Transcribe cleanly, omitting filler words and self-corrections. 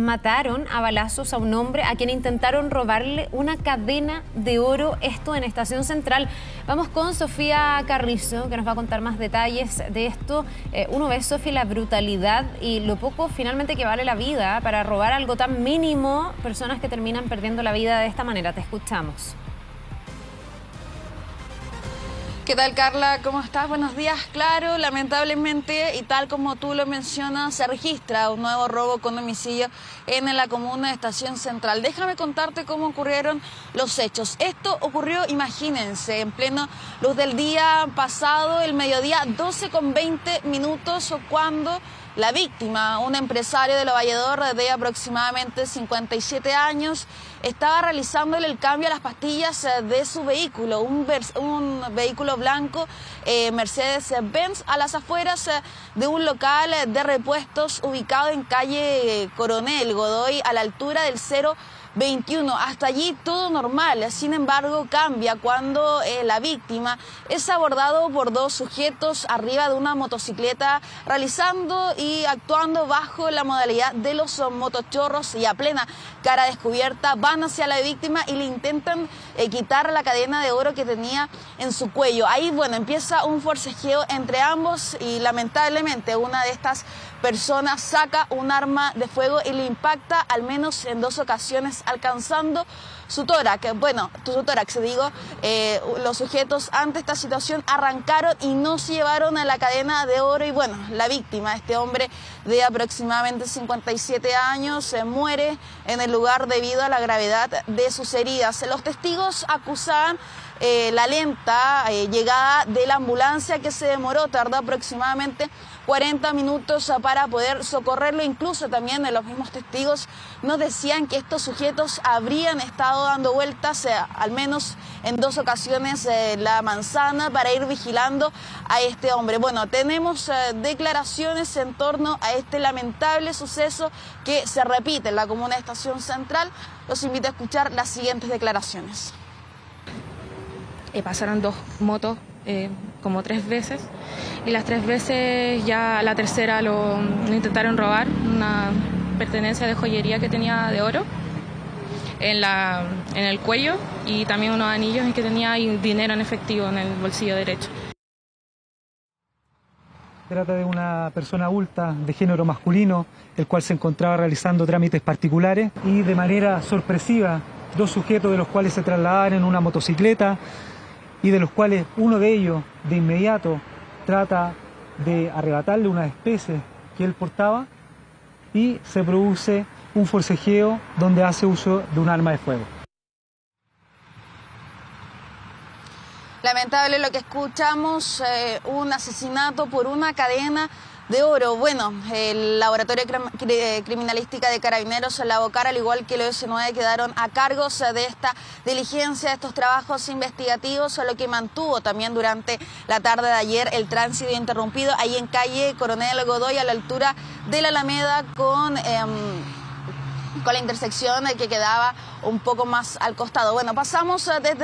mataron a balazos a un hombre a quien intentaron robarle una cadena de oro, esto en Estación Central. Vamos con Sofía Carrizo, que nos va a contar más detalles de esto. Uno ve, Sofía, la brutalidad y lo poco finalmente que vale la vida para robar algo tan mínimo, personas que terminan perdiendo la vida de esta manera. Te escuchamos. ¿Qué tal, Carla? ¿Cómo estás? Buenos días. Claro, lamentablemente, y tal como tú lo mencionas, se registra un nuevo robo con homicidio en la comuna de Estación Central. Déjame contarte cómo ocurrieron los hechos. Esto ocurrió, imagínense, en plena luz del día pasado, el mediodía, 12:20, cuando la víctima, un empresario de Lo Valledor de aproximadamente 57 años, estaba realizándole el cambio a las pastillas de su vehículo, un vehículo blanco Mercedes Benz, a las afueras de un local de repuestos ubicado en calle Coronel Godoy, a la altura del 021. Hasta allí todo normal. Sin embargo, cambia cuando la víctima es abordado por dos sujetos arriba de una motocicleta, realizando y actuando bajo la modalidad de los motochorros, y a plena cara descubierta van hacia la víctima y le intentan quitar la cadena de oro que tenía en su cuello. Ahí, bueno, empieza un forcejeo entre ambos y lamentablemente una de estas personas saca un arma de fuego y le impacta al menos en dos ocasiones, alcanzando su tórax. Bueno, los sujetos ante esta situación arrancaron y no se llevaron a la cadena de oro, y bueno, la víctima, este hombre de aproximadamente 57 años, se muere en el lugar debido a la gravedad de sus heridas. Los testigos acusaban la lenta llegada de la ambulancia, que se demoró, tardó aproximadamente 40 minutos para poder socorrerlo. Incluso también los mismos testigos nos decían que estos sujetos habrían estado dando vueltas al menos en dos ocasiones la manzana para ir vigilando a este hombre. Bueno, tenemos declaraciones en torno a este lamentable suceso que se repite en la comuna de Estación Central. Los invito a escuchar las siguientes declaraciones. Pasaron dos motos como tres veces, y las tres veces, ya la tercera lo intentaron robar, una pertenencia de joyería que tenía de oro en el cuello, y también unos anillos en que tenía dinero en efectivo en el bolsillo derecho. Se trata de una persona adulta de género masculino, el cual se encontraba realizando trámites particulares, y de manera sorpresiva dos sujetos, de los cuales se trasladaron en una motocicleta y de los cuales uno de ellos de inmediato trata de arrebatarle unas especies que él portaba, y se produce un forcejeo donde hace uso de un arma de fuego. Lamentable lo que escuchamos, un asesinato por una cadena de oro. Bueno, el Laboratorio Criminalística de Carabineros, la Bocar, al igual que el OS9, quedaron a cargo de esta diligencia, de estos trabajos investigativos, lo que mantuvo también durante la tarde de ayer el tránsito interrumpido ahí en calle Coronel Godoy, a la altura de la Alameda, con la intersección que quedaba un poco más al costado. Bueno, pasamos desde...